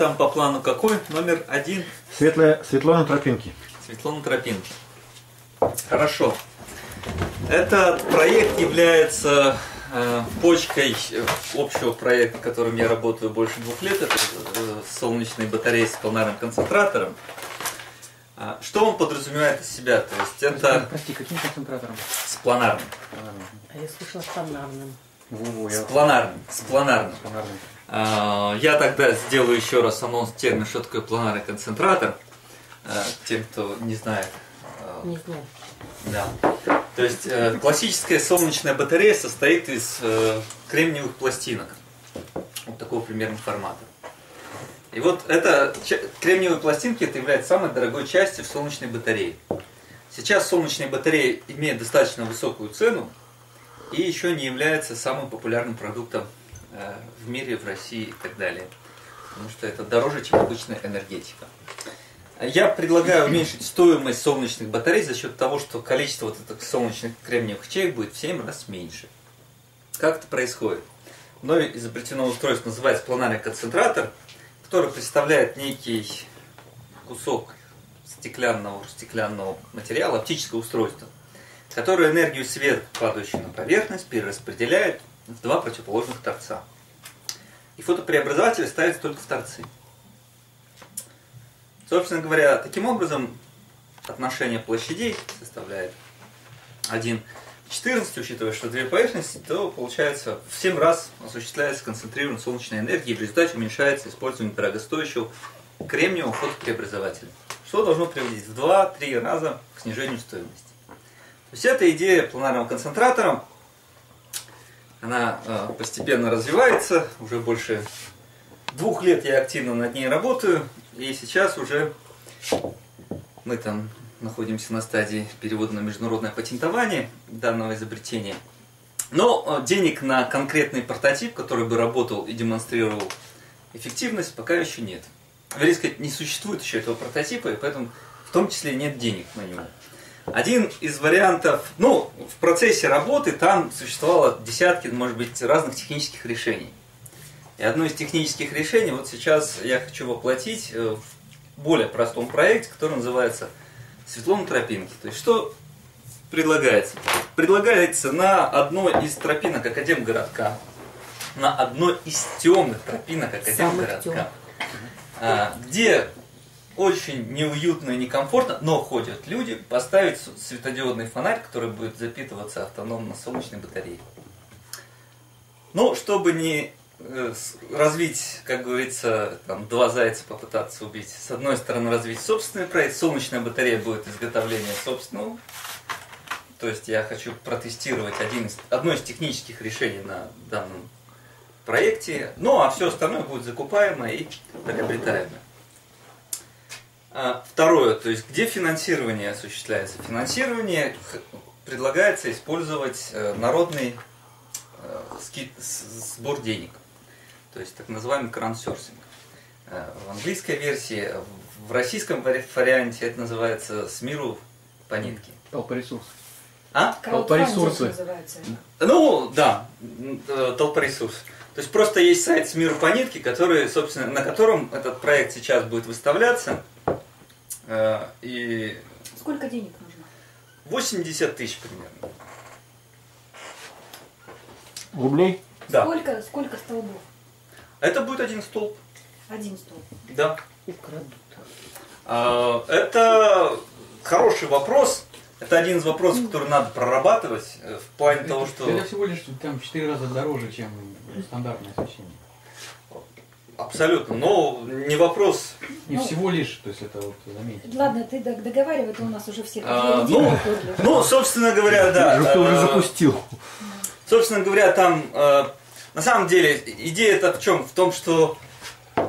Там по плану какой? Номер 1. Светло на тропинке. Светло на тропинке. Хорошо. Этот проект является почкой общего проекта, которым я работаю больше 2 лет. Это солнечные батареи с планарным концентратором. Что он подразумевает из себя? То есть это... Прости, каким концентратором? С планарным. А я слышала, с планарным. С планарным. С планарным. Я тогда сделаю еще раз анонс термин, что такое планарный концентратор. Тем, кто не знает. Не знаю. Да. То есть классическая солнечная батарея состоит из кремниевых пластинок. Вот такого примерно формата. И вот это, кремниевые пластинки, это является самой дорогой частью в солнечной батарее. Сейчас солнечные батареи имеют достаточно высокую цену и еще не является самым популярным продуктом в мире, в России и так далее. Потому что это дороже, чем обычная энергетика. Я предлагаю уменьшить стоимость солнечных батарей за счет того, что количество вот этих солнечных кремниевых ячеек будет в 7 раз меньше. Как это происходит? Мною изобретено устройство, называется планарный концентратор, который представляет некий кусок стеклянного материала, оптическое устройство, которое энергию света, падающую на поверхность, перераспределяет в 2 противоположных торца. И фотопреобразователь ставится только в торцы. Собственно говоря, таким образом отношение площадей составляет 1 к 14, учитывая, что 2 поверхности, то получается в 7 раз осуществляется концентрированная солнечная энергия, и в результате уменьшается использование дорогостоящего кремниевого фотопреобразователя, что должно приводить в 2-3 раза к снижению стоимости. То есть эта идея планарного концентратора, она постепенно развивается, уже больше 2 лет я активно над ней работаю. И сейчас уже мы там находимся на стадии перевода на международное патентование данного изобретения. Но денег на конкретный прототип, который бы работал и демонстрировал эффективность, пока еще нет. Вернее сказать, не существует еще этого прототипа, и поэтому в том числе нет денег на него. Один из вариантов, ну, в процессе работы там существовало десятки, может быть, разных технических решений. И одно из технических решений вот сейчас я хочу воплотить в более простом проекте, который называется «Светло на тропинке». То есть что предлагается? Предлагается на одной из тропинок Академгородка, на одной из темных тропинок Академгородка, где очень неуютно и некомфортно, но ходят люди, поставить светодиодный фонарь, который будет запитываться автономно солнечной батареей. Но чтобы не развить, как говорится, там, 2 зайца попытаться убить. С одной стороны, развить собственный проект. Солнечная батарея будет изготовление собственного. То есть я хочу протестировать одно из технических решений на данном проекте. Ну, а все остальное будет закупаемо и приобретаемо. Второе, то есть где финансирование осуществляется? Финансирование предлагается использовать народный сбор денег. То есть так называемый краудсорсинг. В английской версии, в российском варианте это называется «С миру по нитке». Толпоресурсы. А? Толпоресурсы. Ну, да, толпоресурс. То есть просто есть сайт «С миру по нитке», который, собственно, на котором этот проект сейчас будет выставляться. И... Сколько денег нужно? 80 тысяч примерно. Рублей? Да. Сколько столбов? Это будет 1 столб. 1 столб? Да. Украдут. Это хороший вопрос. Это один из вопросов, который надо прорабатывать. В плане того, что... Это всего лишь там 4 раза дороже, чем стандартное освещение. Абсолютно. Но не вопрос. Не всего лишь, то есть это вот заметить. Ладно, ты договаривай, это у нас уже все. Ну, собственно говоря, да. Кто уже запустил. Собственно говоря, там, на самом деле, идея-то в чем? В том, что,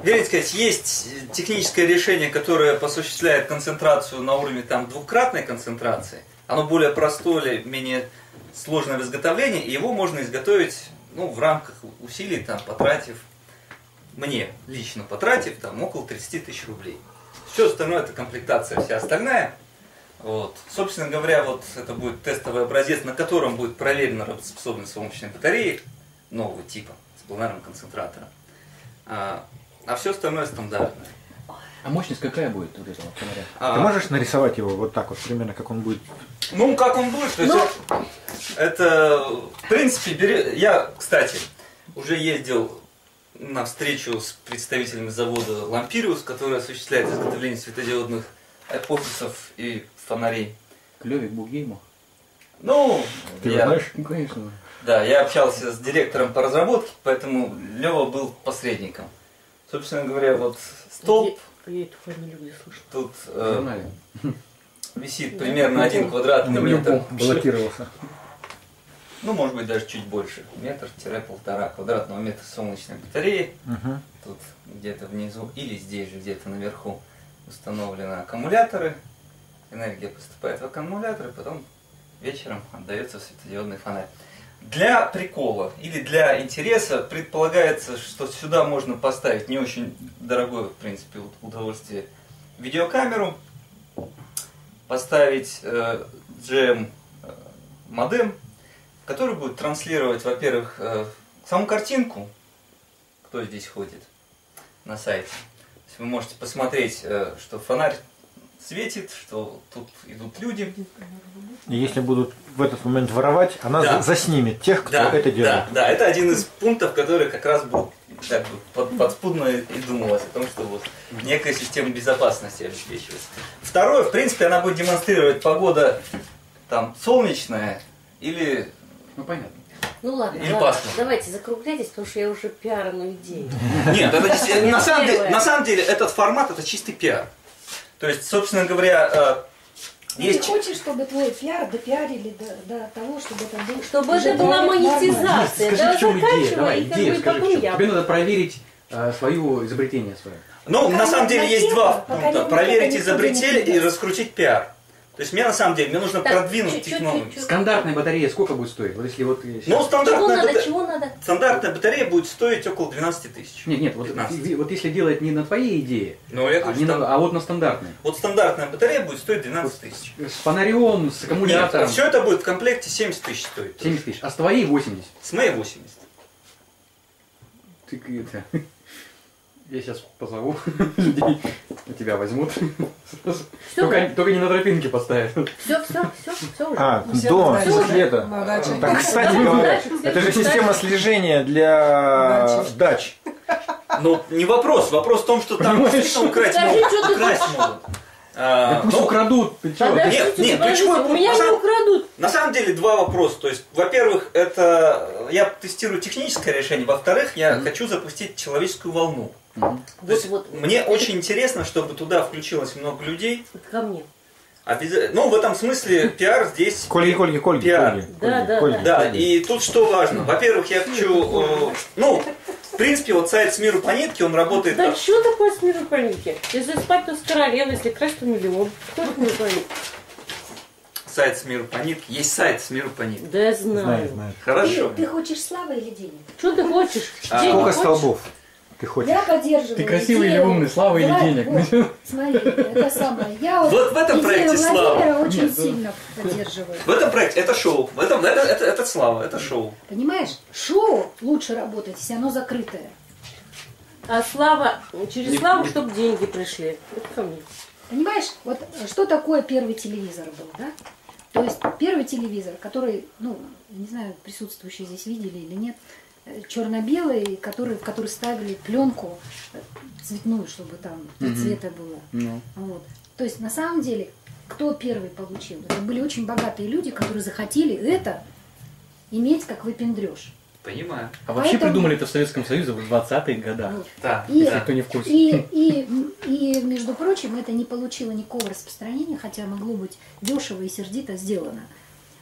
верно сказать, есть техническое решение, которое осуществляет концентрацию на уровне там, 2-кратной концентрации. Оно более простое, менее сложное в изготовлении, и его можно изготовить ну, в рамках усилий, там, мне лично потратив там, около 30 тысяч рублей. Все остальное, это комплектация вся остальная. Вот. Собственно говоря, вот это будет тестовый образец, на котором будет проверена работоспособность солнечной батареи нового типа с планарным концентратором. А все остальное стандартное. А мощность какая будет у этого фонаря? Ты можешь нарисовать его вот так вот, примерно как он будет? Ну, как он будет, то есть это, в принципе, я, кстати, уже ездил на встречу с представителями завода «Лампириус», который осуществляет изготовление светодиодных офисов и фонарей. К Левику Бугиеву? Ну, знаешь? Ну, конечно. Да, я общался с директором по разработке, поэтому Лева был посредником. Собственно говоря, вот столб, тут висит примерно 1 квадратный метр. Блокировался. Ну, может быть, даже чуть больше. Метр-полтора квадратного метра солнечной батареи. Тут где-то внизу или здесь же где-то наверху установлены аккумуляторы. Энергия поступает в аккумуляторы, потом вечером отдается в светодиодный фонарь. Для прикола или для интереса предполагается, что сюда можно поставить не очень дорогое, в принципе, удовольствие, видеокамеру, поставить GM-модем, который будет транслировать, во-первых, саму картинку, кто здесь ходит на сайте. То есть вы можете посмотреть, что фонарь светит, что тут идут люди. И если будут в этот момент воровать, она заснимет тех, кто это делает. Да, это один из пунктов, который как раз был так, подспудно и думалось о том, что вот некая система безопасности обеспечивается. Второе, в принципе, она будет демонстрировать погода там солнечная или... Ну понятно. Ну ладно, давайте закругляйтесь, потому что я уже пиарную идею. Нет, на самом деле этот формат – это чистый пиар. То есть, собственно говоря, есть... Ты хочешь, чтобы твой пиар допиарили до того, чтобы это было... Чтобы это была монетизация. Нет, скажи, в чем идея? Давай, идея, скажи, в чем. Тебе надо проверить свое изобретение. Ну, на самом деле, есть два пункта. Проверить изобретение и раскрутить пиар. То есть, мне на самом деле, мне нужно продвинуть технологию. Стандартная батарея сколько будет стоить? Вот если вот... Ну, стандартная батарея будет стоить около 12 тысяч. Нет, нет, вот если делать не на твоей идее, а вот на стандартной. Вот стандартная батарея будет стоить 12 тысяч. С фонарем, с аккумулятором. Все это будет в комплекте 70 тысяч стоит. 70 тысяч. А с твоей 80? С моей 80. Ты это... Я сейчас позову людей, тебя возьмут. Только не на тропинке поставят. Все уже. Дом света. Так, кстати говоря, это же система слежения для дач. Ну, не вопрос. Вопрос в том, что там действительно украсть могут. Да пусть украдут. Нет, нет, почему? У меня не украдут. На самом деле два вопроса. То есть, во-первых, это я тестирую техническое решение. Во-вторых, я хочу запустить человеческую волну. То есть, мне очень интересно, чтобы туда включилось много людей. Ко мне. Ну, в этом смысле пиар здесь... Кольги. Да, и тут что важно. Во-первых, я хочу... Ну, в принципе, вот сайт «С миру по нитке», он работает... Да что такое «С миру по нитке»? Если спать, то с королевой, если красть, то миллион. Кто это не понимает? Сайт «С миру по нитке». Есть сайт «С миру по нитке». Да я знаю. Хорошо. Ты хочешь славы или денег? Что ты хочешь? Сколько столбов? Ты хочешь. Я поддерживаю. Ты красивый или умный, слава или денег? Вот, смотри, это самое. Я вот в этом проекте слава. Очень сильно поддерживаю. В этом проекте это шоу. Это слава, это шоу. Понимаешь, шоу лучше работать, если оно закрытое. А слава, через славу, чтобы деньги пришли. Это ко мне. Понимаешь, вот что такое первый телевизор был, да? То есть первый телевизор, который, ну, не знаю, присутствующие здесь видели или нет, черно-белый, в который ставили пленку цветную, чтобы там цвета было. Вот. То есть на самом деле, кто первый получил? Это были очень богатые люди, которые захотели это иметь как выпендрёж. Понимаю. А вообще придумали это в Советском Союзе в 20-е годы. Вот. Да. Если кто не в курсе. И, между прочим, это не получило никакого распространения, хотя могло быть дешево и сердито сделано.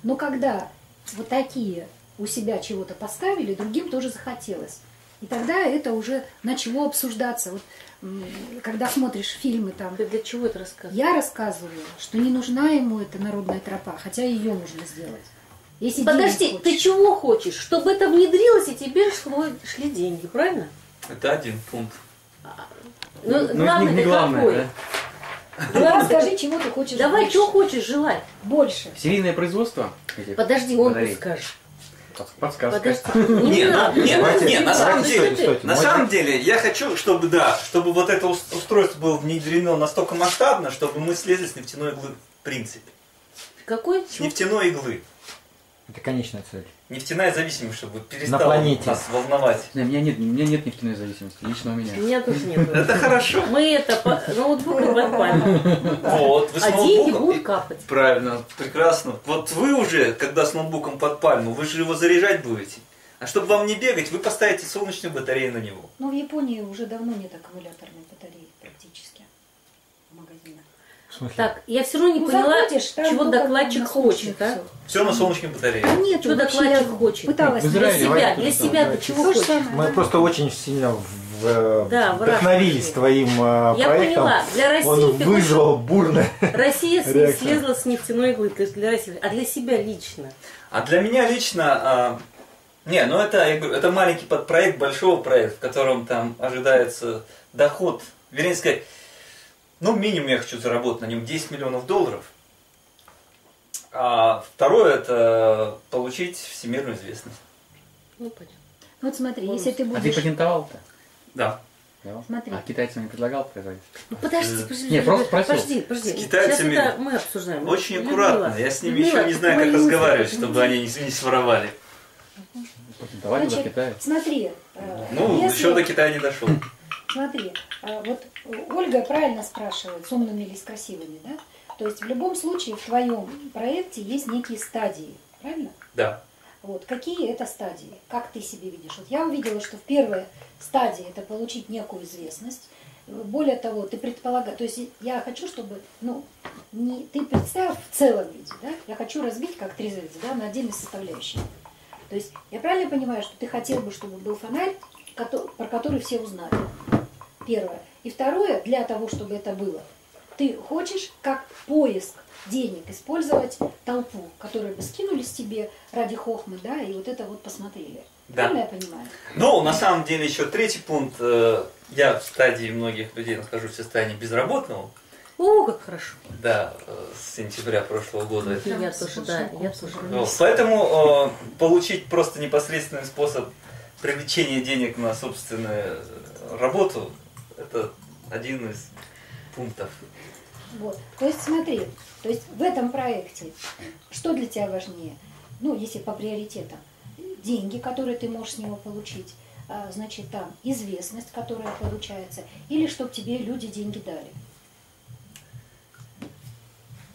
Но когда вот такие... у себя чего-то поставили, другим тоже захотелось. И тогда это уже начало обсуждаться. Вот, когда смотришь фильмы там... Ты для чего это рассказываешь? Я рассказываю, что не нужна ему эта народная тропа, хотя ее можно сделать. Если подожди, ты чего хочешь? Чтобы это внедрилось, и тебе шли деньги, правильно? Это один пункт. Но главное, не главное, какой? Да? Давай, скажи, чего ты хочешь. Давай, чего хочешь желать? Больше. Серийное производство? Подожди, он скажет. Подсказка. Нет, на самом деле, я хочу, чтобы вот это устройство было внедрено настолько масштабно, чтобы мы слезли с нефтяной иглы в принципе. Какой? С нефтяной иглы. Это конечная цель. Нефтяная зависимость, чтобы перестала нас волновать. У меня нет нефтяной зависимости, лично у меня. У меня тоже нет. Это хорошо. Мы это ноутбуком отпалим. Вот, вы с ноутбуком. А деньги будут капать. Правильно, прекрасно. Вот вы уже, когда с ноутбуком под пальму, вы же его заряжать будете. А чтобы вам не бегать, вы поставите солнечную батарею на него. Но в Японии уже давно нет аккумуляторной батареи практически в магазинах. Так, я все равно не поняла, чего докладчик хочет, а? Все на солнечной батарее. Нет, чего докладчик хочет? Пыталась для себя, чего хочет? Мы просто очень сильно вдохновились твоим проектом. Он вызвал бурно. Россия слезла с нефтяной иглы, для России. А для себя лично? А для меня лично, не, ну это маленький подпроект большого проекта, в котором там ожидается доход, вернее сказать. Ну, минимум я хочу заработать на нем $10 миллионов. А второе – это получить всемирную известность. Ну, понятно. Вот смотри, если ты будешь… А ты патентовал-то? Да. Смотри. А китайцам не предлагал показать? Ну, подожди. Нет, просто просил. Подожди. С китайцами сейчас это мы обсуждаем. Очень аккуратно. Я с ними еще не знаю, как разговаривать, чтобы они не своровали. Патентовали до Китая. Смотри. Ну, еще до Китая не дошел. Смотри, вот Ольга правильно спрашивает, с умными или с красивыми, да? То есть в любом случае в твоем проекте есть некие стадии, правильно? Да. Вот, какие это стадии? Как ты себе видишь? Вот я увидела, что в первой стадии это получить некую известность. Более того, ты предполагаешь, то есть я хочу, чтобы, ну, не ты представь в целом виде, да? Я хочу разбить, как трезубец, да, на отдельные составляющие. То есть я правильно понимаю, что ты хотел бы, чтобы был фонарь, про который все узнали? Первое. И второе, для того, чтобы это было, ты хочешь как поиск денег использовать толпу, которые бы скинулись тебе ради хохмы, да, и вот это вот посмотрели. Да. Правильно я понимаю? Ну, на самом деле, еще третий пункт. Я в стадии многих людей нахожусь в состоянии безработного. О, как хорошо. Да, с сентября прошлого года. Я тоже. Вот. Поэтому получить просто непосредственный способ привлечения денег на собственную работу — это один из пунктов. Вот. То есть смотри, то есть в этом проекте что для тебя важнее? Ну, если по приоритетам, деньги, которые ты можешь с него получить, значит, там известность, которая получается, или чтобы тебе люди деньги дали?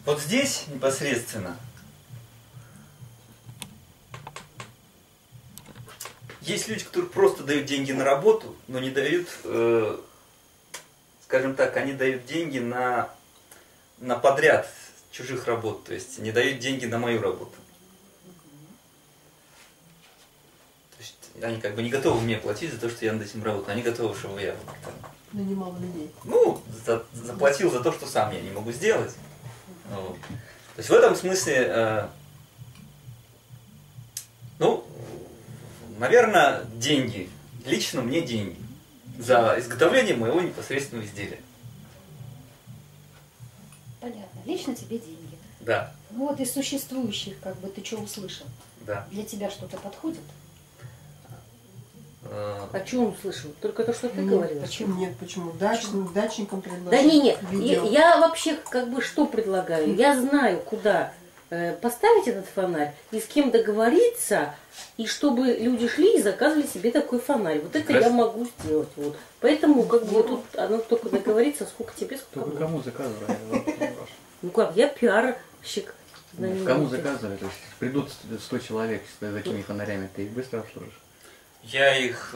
Вот здесь непосредственно есть люди, которые просто дают деньги на работу, но не дают, скажем так, они дают деньги на подряд чужих работ, то есть не дают деньги на мою работу. То есть они как бы не готовы мне платить за то, что я над этим работаю, они готовы, чтобы я там нанимал людей. Ну, заплатил за то, что сам я не могу сделать. Вот. То есть в этом смысле, ну, наверное, деньги. Лично мне деньги. За изготовление моего непосредственного изделия. Понятно. Лично тебе деньги. Да. Ну вот из существующих, как бы, ты что услышал? Да. Для тебя что-то подходит? А чего услышал? Только то, что ты говорила. Почему? Нет, почему? Дачникам предлагаю. Да нет. Я вообще как бы что предлагаю? Я знаю, куда поставить этот фонарь и с кем договориться, и чтобы люди шли и заказывали себе такой фонарь. Вот это я могу сделать. Вот. Поэтому как бы тут оно только договорится, сколько тебе, сколько. Только кому заказывали? Ну как, я пиарщик. Кому заказывали? То есть придут 100 человек с такими фонарями, ты их быстро обслужишь? Я их,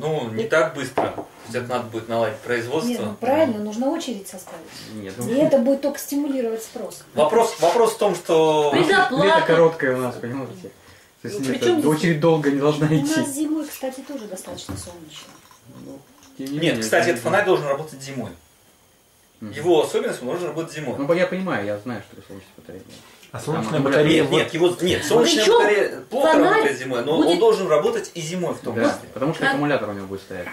ну, не так быстро. Где-то надо будет наладить производство. Нет, ну, правильно, нужно очередь составить. Нет, ну, и это будет только стимулировать спрос. Вопрос в том, что… Лето короткое у нас, понимаете? То есть, нет, здесь… очередь долго не должна идти. У нас зимой, кстати, тоже достаточно солнечно. Ну, нет, кстати, этот фонарь должен работать зимой. Его особенность, он должен работать зимой. Ну, я понимаю, я знаю, что это солнечная батарея. А солнечная батарея… Нет, солнечная батарея плохо работает зимой, но он должен работать и зимой в том числе. Потому что аккумулятор у него будет стоять.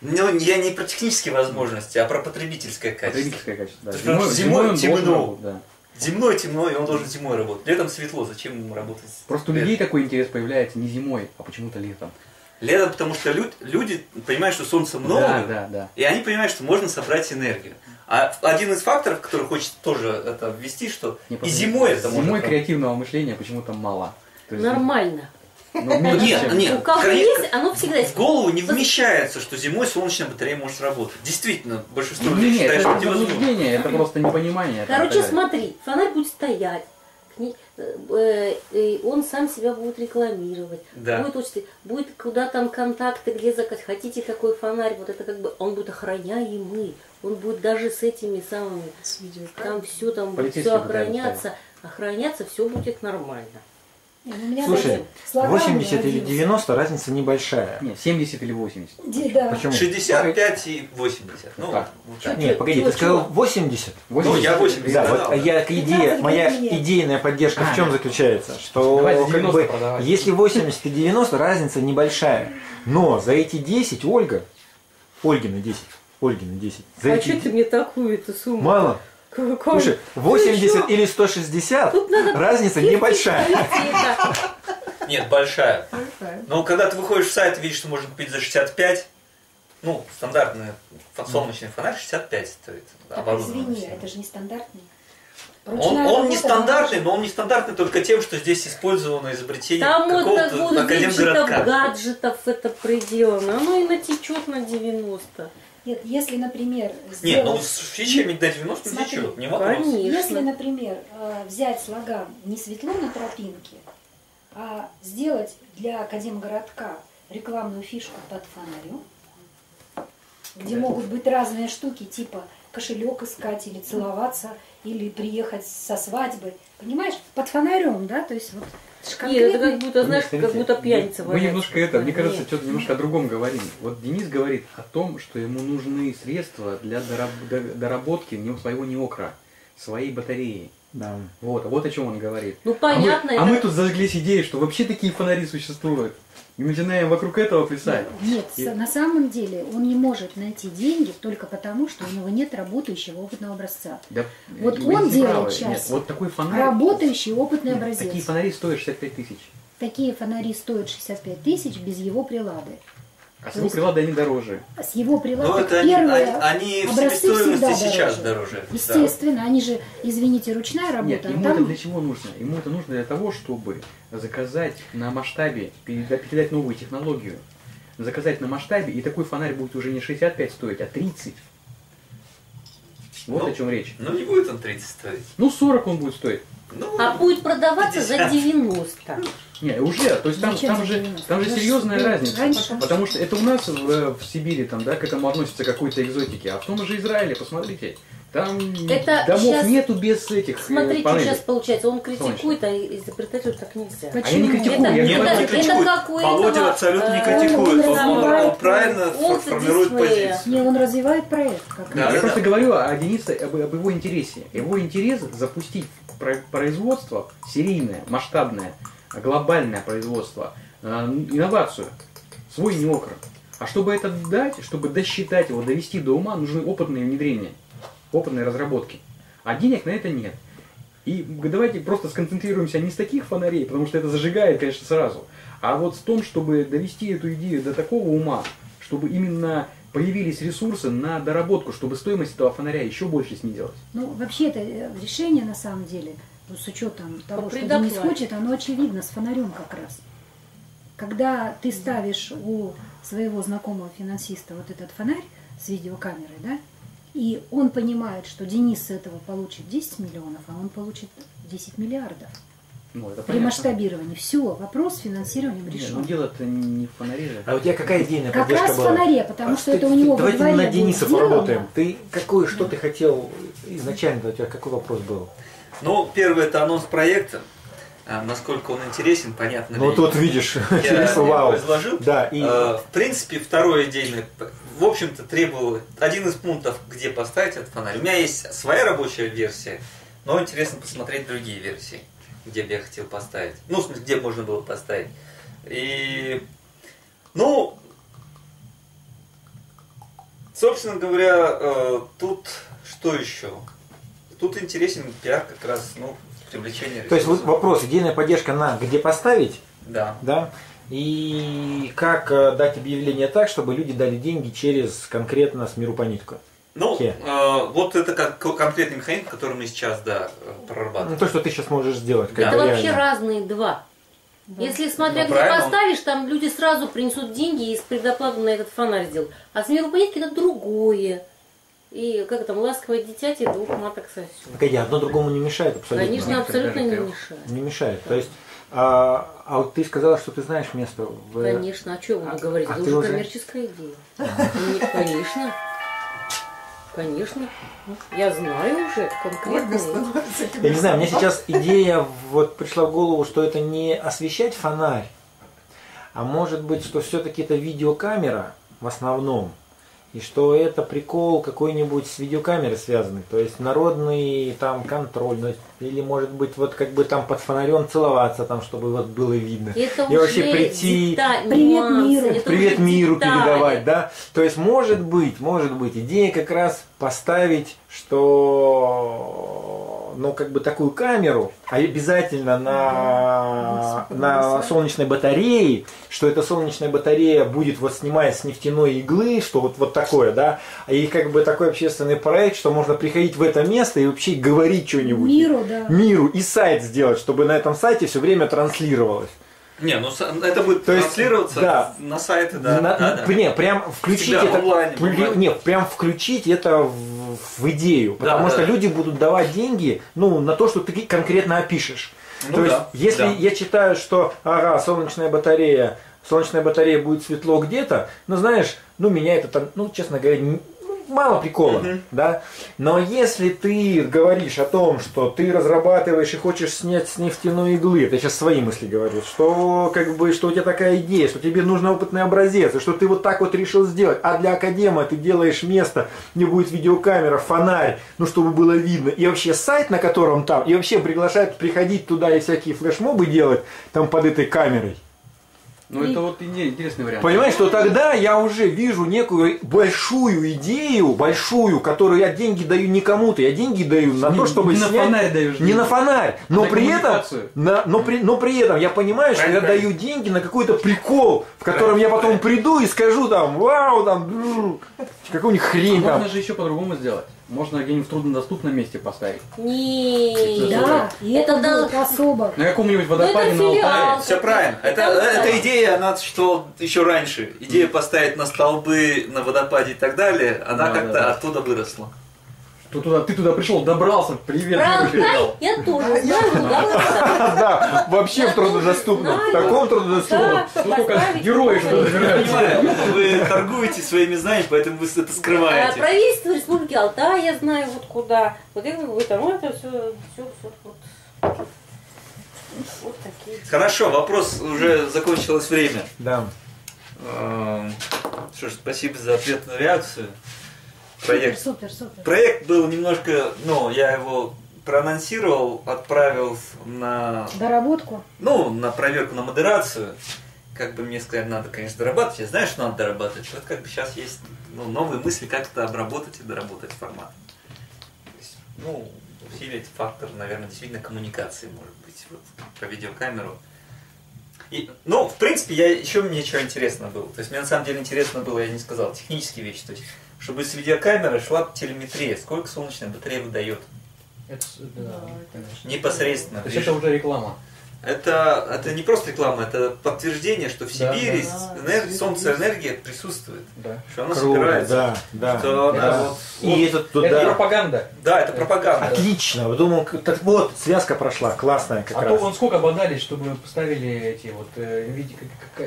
Ну, я не про технические возможности, а про потребительское качество. Потребительское качество, да. Зимой он должен работать, да. Земной темно, и он должен зимой работать. Летом светло, зачем ему работать? Просто у людей такой интерес появляется не зимой, а почему-то летом. Летом, потому что люди понимают, что солнца много, и они понимают, что можно собрать энергию. А один из факторов, который хочет тоже это ввести, что и зимой это можно... Зимой креативного мышления почему-то мало. Нормально. Ну, нет. У кого есть, оно всегда есть. В голову не вмещается, что зимой солнечная батарея может работать. Действительно, большинство людей считает, что это невозможно. Это просто непонимание. Короче, смотри, фонарь будет стоять. Он сам себя будет рекламировать, будет куда там контакты, где заказать, хотите такой фонарь, вот это как бы, он будет охраняемый, он будет даже с этими самыми, там все охраняться, все будет нормально. Слушай, 80 или 90, разница небольшая. Нет, 70 или 80. Почему? 65 и 80. Ну, нет, погоди, ты сказал 80? Ну, я 80. Да, вот моя идейная поддержка в чем заключается? Что если 80 и 90, разница небольшая. Но за эти 10 Ольгина 10. А что ты мне такую-то сумму? Мало. Слушай, 80 или 160, разница небольшая. Нет, большая. Но когда ты выходишь в сайт, видишь, что можно купить за 65, ну, стандартный солнечный фонарь 65 стоит. Извини, это же не стандартный. Он нестандартный, но он нестандартный только тем, что здесь использовано изобретение какого-то Академгородка. Там гаджетов это приделано, оно и натечет на 90. Нет, если, например, сделать... Нет, ну с фичами до 90 течет, не вопрос. Если, например, взять слоган «Не светло на тропинке», а сделать для Академгородка рекламную фишку под фонарем, где могут быть разные штуки, типа кошелек искать или целоваться, или приехать со свадьбы, понимаешь, под фонарем, да, то есть вот... Нет, это как будто, знаешь, как будто пьяница. Мы немножко это, мне кажется, что-то немножко о другом говорим. Вот Денис говорит о том, что ему нужны средства для доработки своего неокра, своей батареи. Да. Вот о чем он говорит. Ну понятно. А мы тут зажглись идеей, что вообще такие фонари существуют. И начинаем вокруг этого писать. Нет, на самом деле он не может найти деньги только потому, что у него нет работающего опытного образца. Да, вот он делает сейчас работающий опытный образец. Такие фонари стоят 65 тысяч. Такие фонари стоят 65 тысяч без его прилады. А с его приладой они дороже. С его приладой первые образцы всегда сейчас дороже. Естественно, они же, извините, ручная работа. Нет, ему это для чего нужно? Ему это нужно для того, чтобы заказать на масштабе, передать новую технологию, заказать на масштабе, и такой фонарь будет уже не 65 стоить, а 30. Вот о чем речь. Ну не будет он 30 стоить. Ну 40 он будет стоить. А будет продаваться за 90. Не, уже, то есть там же серьезная разница. Раньше. Потому что это у нас в Сибири там, да, к этому относится какой-то экзотики, а в том же Израиле, посмотрите, там это домов нету без этих. Смотрите, что сейчас получается, он критикует, а изобретатель так нельзя. Почему? А я не критикую, я не критикую. Володя абсолютно не критикует, он правильно формирует позицию. Не, он развивает проект. Я просто говорю о Денисе, об его интересе. Его интерес запустить производство серийное, масштабное, глобальное производство, инновацию, свой неокр. А чтобы это дать, чтобы досчитать его, довести до ума, нужны опытные внедрения, опытные разработки. А денег на это нет. И давайте просто сконцентрируемся не с таких фонарей, потому что это зажигает, конечно, сразу, а вот в том, чтобы довести эту идею до такого ума, чтобы именно появились ресурсы на доработку, чтобы стоимость этого фонаря еще больше снизилась. Ну, вообще это решение, на самом деле, с учетом того, что Денис хочет, оно очевидно с фонарем как раз. Когда ты ставишь у своего знакомого финансиста вот этот фонарь с видеокамерой, да, и он понимает, что Денис с этого получит 10 миллионов, а он получит 10 миллиардов. Ну, это при масштабировании. Все, вопрос с финансированием решен. Ну, дело-то не в фонаре же. А у тебя какая идейная поддержка была? Как раз в фонаре, потому что это у него во дворе. Давайте на Дениса поработаем. Что ты хотел изначально, у тебя какой вопрос был? Ну, первый — это анонс проекта. Насколько он интересен, понятно. Ну, тут видишь, я изложил. Да, и... в принципе, второй идейный, в общем-то, требовал один из пунктов, где поставить этот фонарь. У меня есть своя рабочая версия, но интересно посмотреть другие версии, где бы я хотел поставить. Ну, в смысле, где можно было поставить. И, ну, собственно говоря, тут что еще? Тут интересен пиар как раз, ну, привлечение. То есть вопрос, идейная поддержка на где поставить? Да. Да? И как дать объявление так, чтобы люди дали деньги через конкретно «С миру по нитке»? Ну, вот это как конкретный механизм, который мы сейчас, да, прорабатываем. Ну, то, что ты сейчас можешь сделать. Да. Это реально. Вообще разные два. Да. Если, смотря где поставишь, там люди сразу принесут деньги и с предоплаты на этот фонарь сделают. А «С миру по нитке» это другое. И как там, ласковое дитяти двух маток сосет. Погоди, одно другому не мешает абсолютно. Конечно, абсолютно не мешает. Не мешает. Да. То есть, а вот ты сказала, что ты знаешь место в... Конечно, о чем вы говорите? Это уже коммерческая идея. Конечно. Конечно, я знаю уже конкретно. Я не знаю, мне сейчас идея вот пришла в голову, что это не освещать фонарь, а может быть, что все-таки это видеокамера в основном, и что это прикол какой-нибудь с видеокамерой связанный, то есть народный там контроль, ну, или может быть вот как бы там под фонарем целоваться, там, чтобы вот было видно. Это и вообще прийти, привет миру передавать, да? То есть может быть, идея как раз поставить, что, ну, как бы такую камеру, а обязательно на солнечной батарее, что эта солнечная батарея будет вот снимать с нефтяной иглы, что вот такое, да, и как бы такой общественный проект, что можно приходить в это место и вообще говорить что-нибудь. Миру, да. Миру, и сайт сделать, чтобы на этом сайте все время транслировалось. Не, ну это будет транслироваться, да, на сайты, да. Да. Не, прям включить это, онлайн. Не, прям включить это в идею, потому что люди будут давать деньги, ну, на то, что ты конкретно опишешь. Ну, то есть, если я читаю, что, ага, солнечная батарея будет светло где-то, ну, знаешь, ну, меня это там, ну, честно говоря, мало прикола, да. Но если ты говоришь о том, что ты разрабатываешь и хочешь снять с нефтяной иглы, это я сейчас свои мысли говорю, что как бы, что у тебя такая идея, что тебе нужен опытный образец, и что ты вот так вот решил сделать, а для академа ты делаешь место, где будет видеокамера, фонарь, ну чтобы было видно, и вообще сайт, на котором там, и вообще приглашают приходить туда и всякие флешмобы делать там под этой камерой. Ну, это вот интересный вариант. Понимаешь, что тогда я уже вижу некую большую идею, большую, которую я деньги даю не кому-то, я деньги даю на то, чтобы снять... Не на фонарь даешь. Не на фонарь, но при этом я понимаю, что я даю деньги на какой-то прикол, в котором я потом приду и скажу там, вау, там, какую-нибудь хрень там. Можно же еще по-другому сделать. Можно где-нибудь в труднодоступном месте поставить. Не, да, это да, особо. На каком-нибудь водопаде, на Алтае. Все правильно. Эта идея, она существовала еще раньше. Идея поставить на столбы, на водопаде и так далее, она как-то оттуда выросла. Ты туда пришел, добрался, привет. Я тоже. Да, вообще в труднодоступном. В таком труднодоступном. Только герои, что ли. Вы торгуете своими знаниями, поэтому вы это скрываете. Правительство Республики Алтай, я знаю, вот куда. Вот я говорю, там это все вот такие. Хорошо, вопрос, уже закончилось время. Да. Что ж, спасибо за ответную реакцию. Супер. Проект был немножко, ну, я его проанонсировал, отправил на... Доработку? Ну, на проверку, на модерацию. Как бы мне сказали, надо, конечно, дорабатывать. Я знаю, что надо дорабатывать. Вот как бы сейчас есть, ну, новые мысли, как это обработать и доработать формат. То есть, ну, усилить фактор, наверное, действительно коммуникации, может быть, вот, про видеокамеру. И, ну, в принципе, мне чего интересно было. То есть, мне на самом деле интересно было, я не сказал, технические вещи. То есть, чтобы с видеокамеры шла телеметрия, сколько солнечная батарея выдает? Это, да, конечно. Непосредственно. То есть это уже реклама? Это не просто реклама, это подтверждение, что в Сибири солнце энергия присутствует, что она собирается. Это пропаганда. Да, это пропаганда. Отлично, я думал, вот связка прошла, классная как раз. А то вон сколько бодались, чтобы поставили эти вот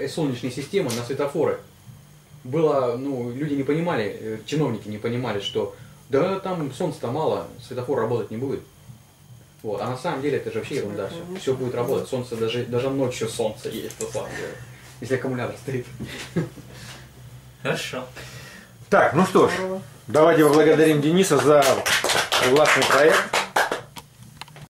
солнечные системы на светофоры. Было, ну, люди не понимали, чиновники не понимали, что да, там солнца-то мало, светофор работать не будет. Вот. А на самом деле это же вообще ерунда. Все будет работать. Солнце даже ночью солнце есть, на самом деле. Если аккумулятор стоит. Хорошо. Так, ну что ж, давайте поблагодарим Дениса за классный проект.